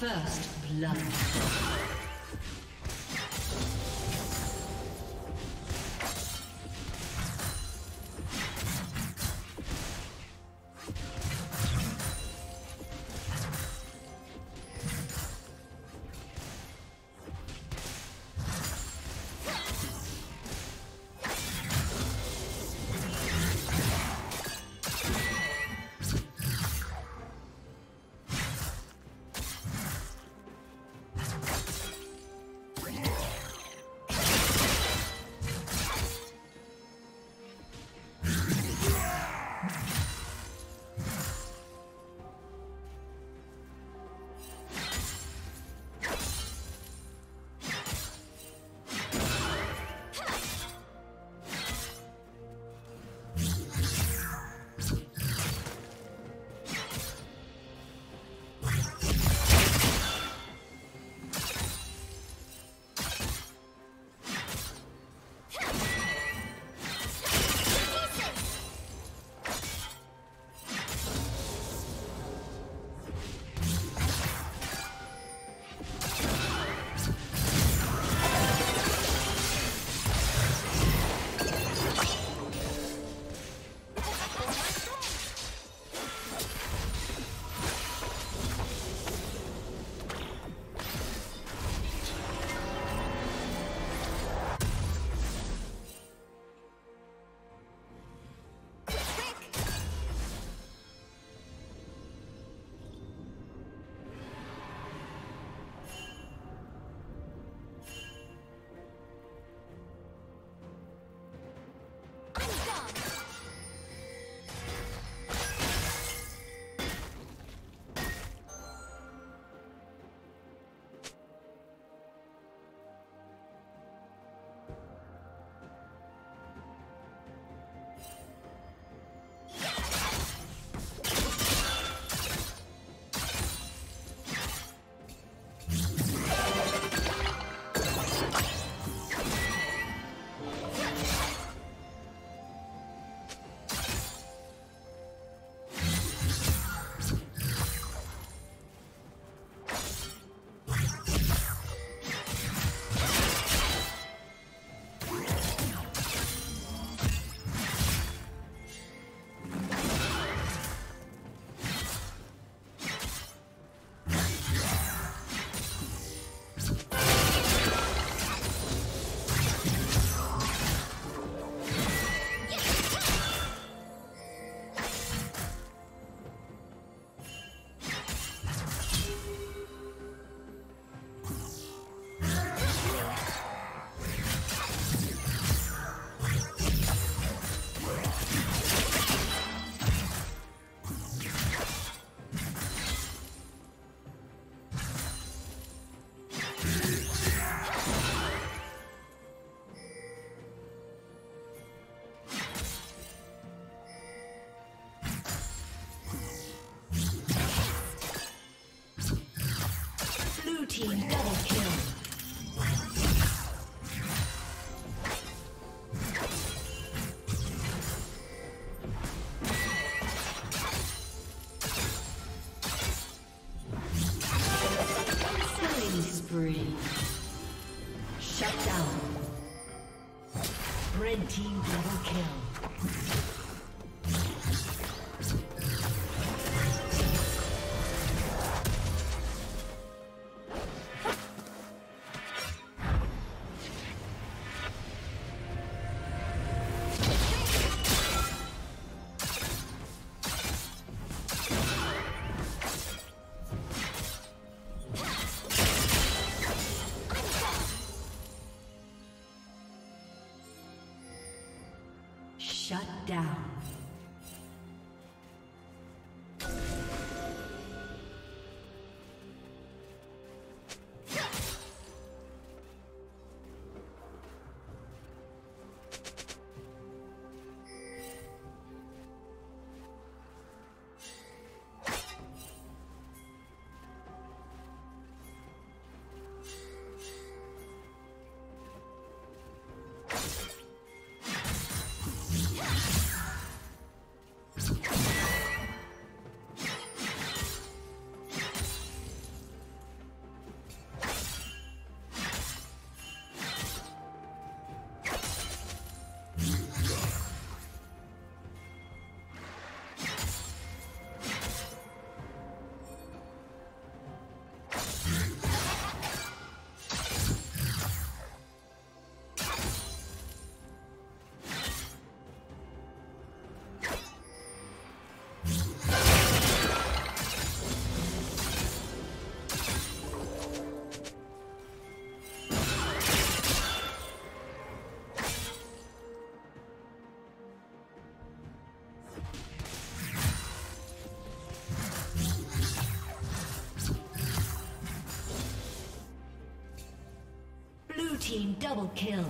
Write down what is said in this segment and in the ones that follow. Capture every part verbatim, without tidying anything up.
First blood. Team double kill. Shut down. Team double kill.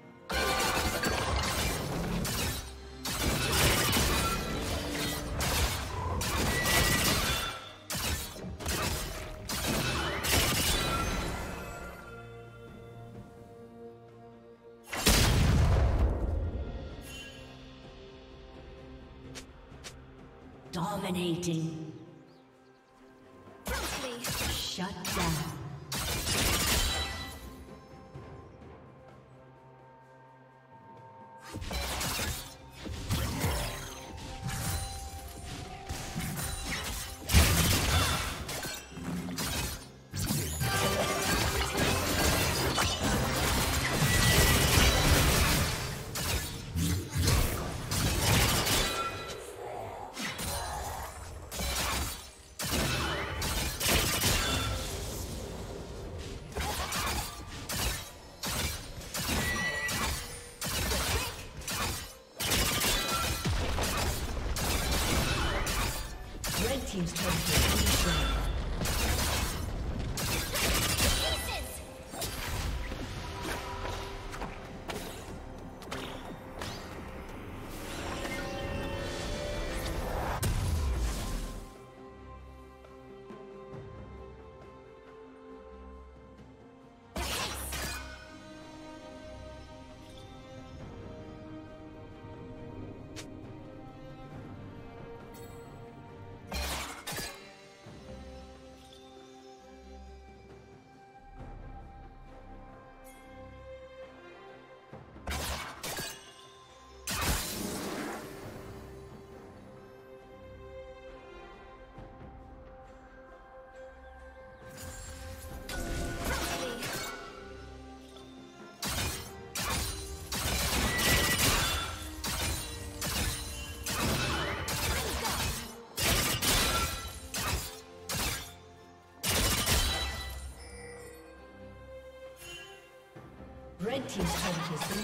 Dominating. Team's turn to Red team's turret has been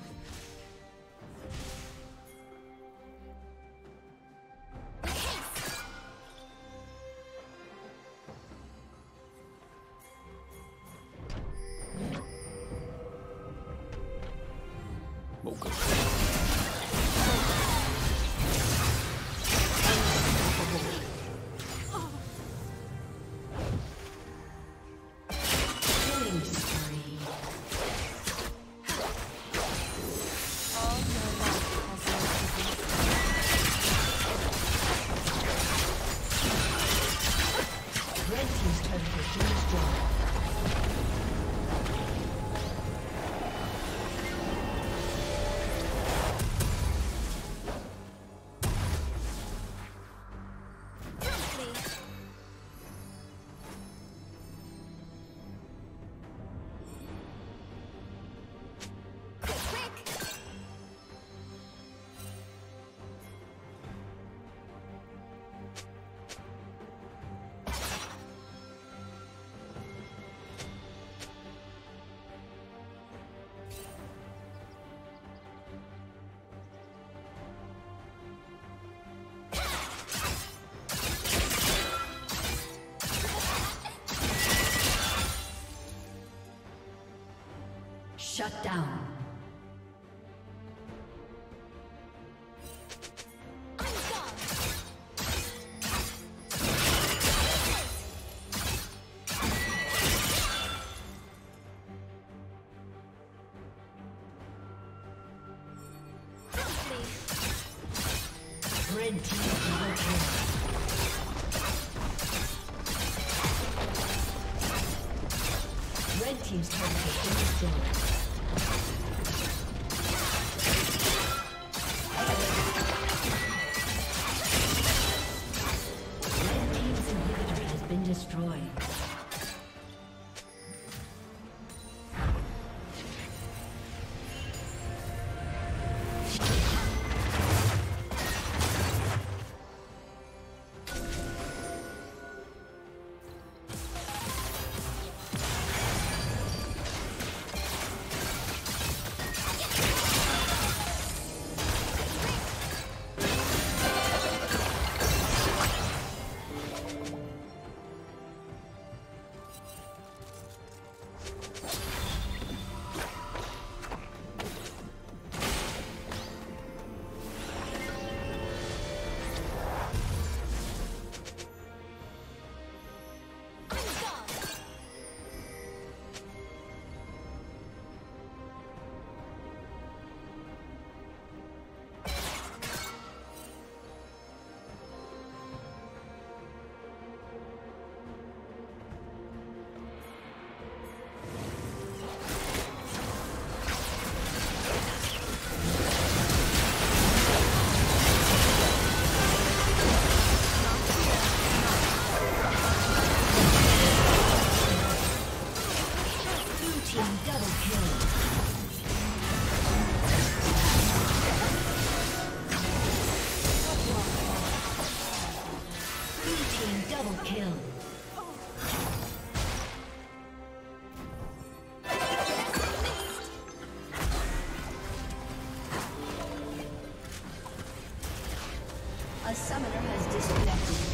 Shut down. A summoner has disconnected.